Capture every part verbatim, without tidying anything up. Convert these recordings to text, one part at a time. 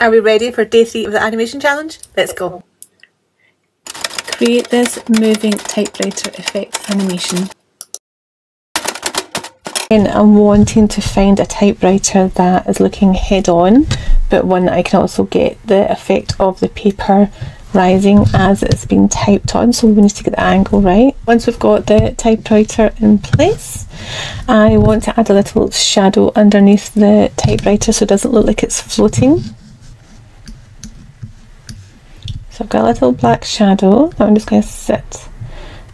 Are we ready for day three of the animation challenge? Let's go. Create this moving typewriter effect animation. And I'm wanting to find a typewriter that is looking head on, but one that I can also get the effect of the paper rising as it's been typed on, so we need to get the angle right. Once we've got the typewriter in place, I want to add a little shadow underneath the typewriter so it doesn't look like it's floating. So I've got a little black shadow that I'm just going to sit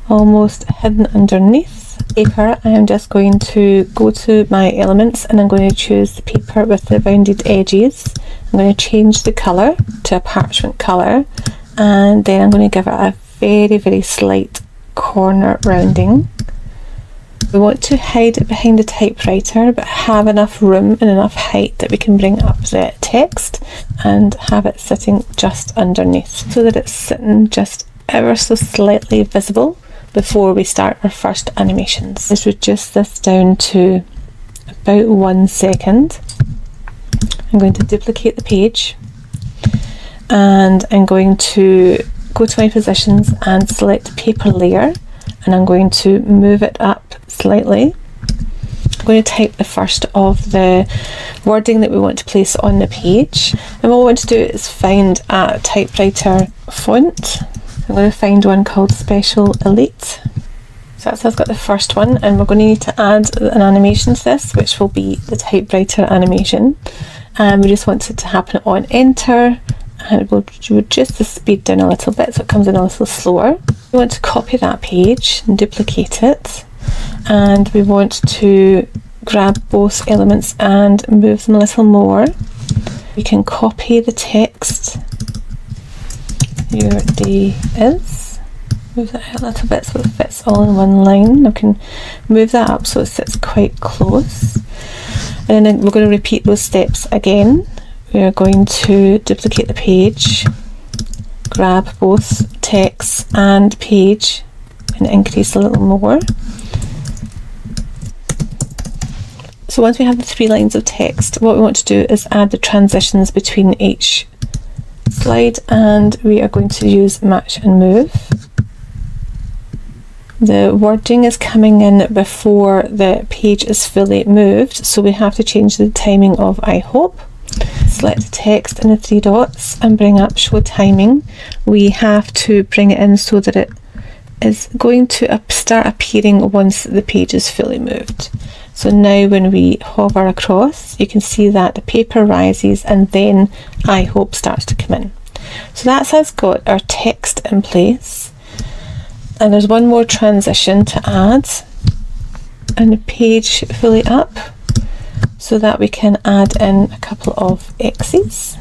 almost hidden underneath paper. I am just going to go to my elements and I'm going to choose the paper with the rounded edges. I'm going to change the colour to a parchment colour. And then I'm going to give it a very, very slight corner rounding. We want to hide it behind the typewriter, but have enough room and enough height that we can bring up the text and have it sitting just underneath, so that it's sitting just ever so slightly visible before we start our first animations. Let's reduce this down to about one second. I'm going to duplicate the page. And I'm going to go to my positions and select paper layer, and I'm going to move it up slightly. I'm going to type the first of the wording that we want to place on the page, and what we want to do is find a typewriter font. I'm going to find one called Special Elite. So that's, that's got the first one, and we're going to need to add an animation to this, which will be the typewriter animation, and we just want it to happen on enter. And we'll reduce the speed down a little bit so it comes in a little slower. We want to copy that page and duplicate it, and we want to grab both elements and move them a little more. We can copy the text, your day is, move that out a little bit so it fits all in one line. I can move that up so it sits quite close, and then we're going to repeat those steps again. We are going to duplicate the page, grab both text and page and increase a little more. So once we have the three lines of text, what we want to do is add the transitions between each slide, and we are going to use match and move. The wording is coming in before the page is fully moved, so we have to change the timing of I hope. Select the text and the three dots and bring up show timing. We have to bring it in so that it is going to start appearing once the page is fully moved. So now when we hover across, you can see that the paper rises and then I hope starts to come in. So that's how it's got our text in place. And there's one more transition to add, and the page fully up, so that we can add in a couple of X's.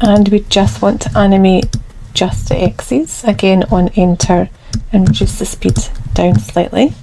And we just want to animate just the X's, again on enter, and reduce the speed down slightly.